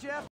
Jeff.